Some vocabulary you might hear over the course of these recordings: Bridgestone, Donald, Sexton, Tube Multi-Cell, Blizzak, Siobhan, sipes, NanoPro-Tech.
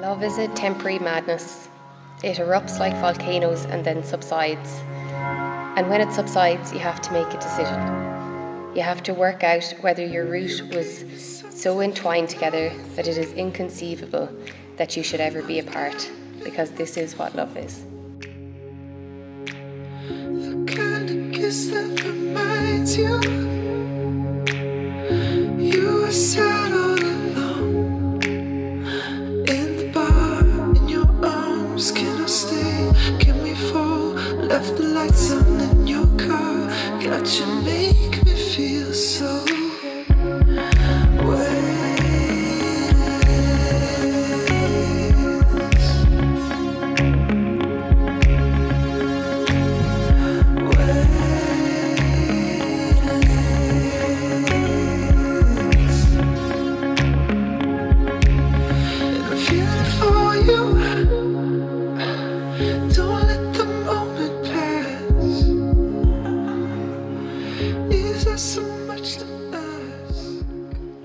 Love is a temporary madness. It erupts like volcanoes and then subsides. And when it subsides, you have to make a decision. You have to work out whether your route was so entwined together that it is inconceivable that you should ever be apart, because this is what love is. The kind of kiss that reminds you you were sad all alone in the bar, in your arms. Can I stay? Can we fall? Left the lights on in your car. Got you, make me feel so.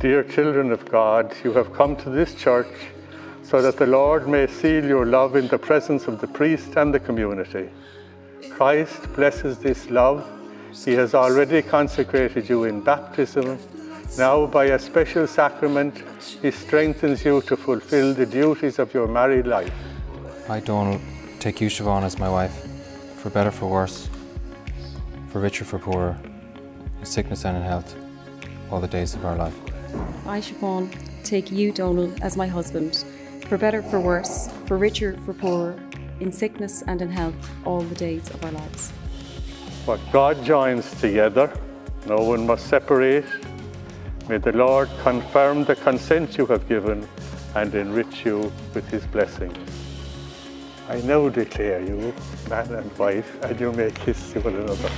Dear children of God, you have come to this church so that the Lord may seal your love in the presence of the priest and the community. Christ blesses this love. He has already consecrated you in baptism. Now, by a special sacrament, he strengthens you to fulfill the duties of your married life. I, Donald, take you, Siobhan, as my wife, for better, for worse, for richer, for poorer, in sickness and in health, all the days of our life. I, Siobhan, take you, Donald, as my husband, for better, for worse, for richer, for poorer, in sickness and in health, all the days of our lives. What God joins together, no one must separate. May the Lord confirm the consent you have given and enrich you with his blessings. I now declare you man and wife, and you may kiss one another.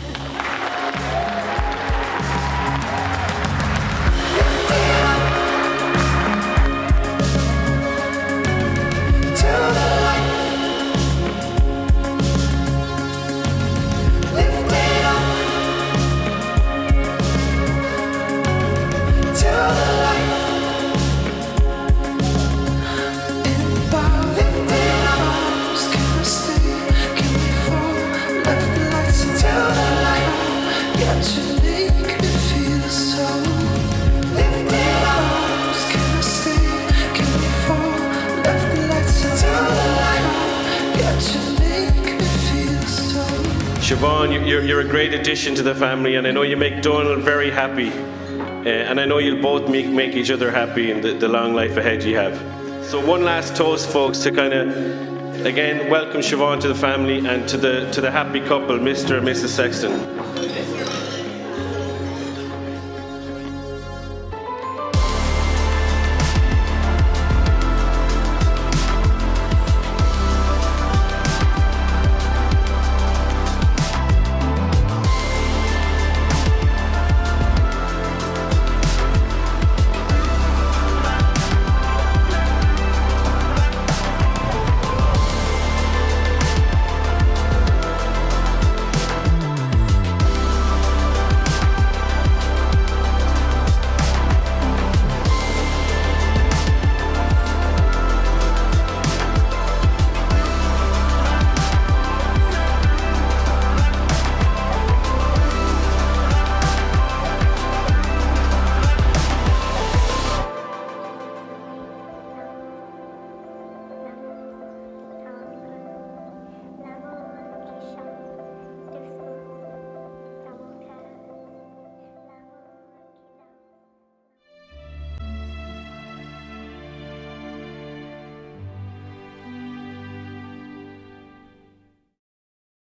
Siobhan, you're a great addition to the family, and I know you make Donald very happy, and I know you'll both make each other happy in the long life ahead you have. So one last toast, folks, to kind of, again, welcome Siobhan to the family and to the happy couple, Mr. and Mrs. Sexton.